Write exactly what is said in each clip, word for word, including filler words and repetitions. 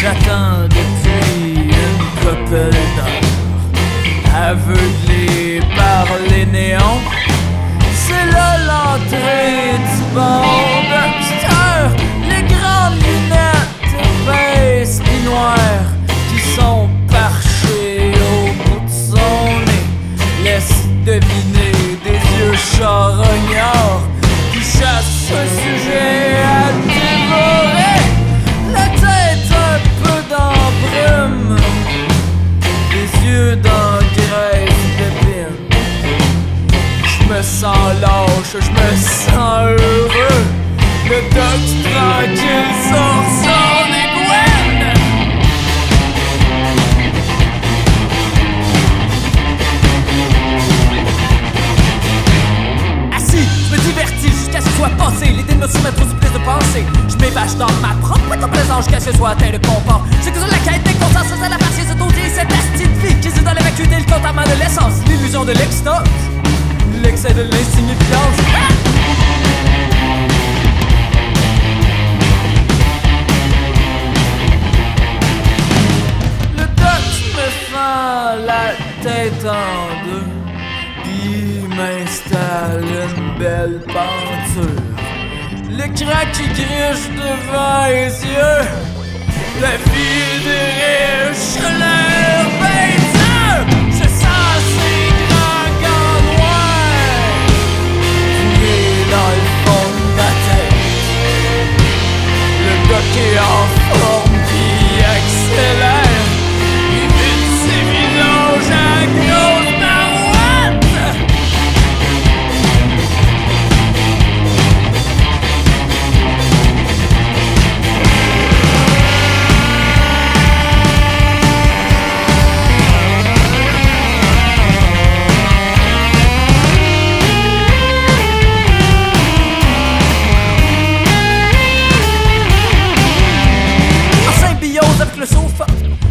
J'attends depuis une couple d'heures, aveuglé par les néons. C'est là l'entrée du bord d'Uxter. Les grandes lunettes épaisses et noires qui sont parchées au bout de son nez laissent deviner des yeux charognards qui chassent un sujet à dévorer. La tête un peu d'embrume, les yeux dans graisse de pine. Je me sens lâche, je me sens heureux. Le doc tranquille sort son égouine. Assis, je me divertis jusqu'à ce que soit passé l'idée de me soumettre aux supplices de pensée. M'ébâche dans ma propre complaisance jusqu'à ce que soit atteint le confort. C'est que sur la quête des consciences, c'est à la partie de et cette astide vie qui se dans l'évacuité, le contentement de l'essence, l'illusion de l'extase, l'excès de l'insignifiance. Ah! Le doc me fend la tête en deux, puis m'installe une belle peinture. Le crack qui griche devant les yeux, la vie des riches, leur peinture. Je sens ces grands gants noirs tués dans le fond de ma tête. Le bloc est en forme qui accélère, il vide ses vidanges à gros temps.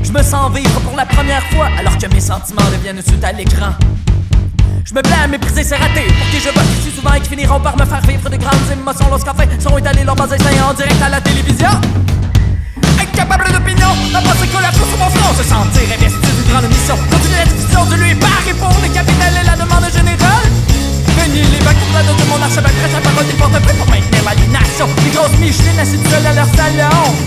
Je me sens vivre pour la première fois, alors que mes sentiments deviennent suite à l'écran. Je me plains à mépriser ces ratés, pour qui je vote si souvent et qui finiront par me faire vivre de grandes émotions lorsqu'enfin sont étalés leurs bas essais en direct à la télévision. Incapable d'opinion, la pensée que la chose sur mon front, se sentir investi d'une grande mission. Continuer la diffusion de lui par et pour le capital et la demande générale. Venir les vagues pour la note de mon archevêque, sa parole des porte-feuilles pour maintenir l'aliénation. Les grosses michelines assises seules à leur salon.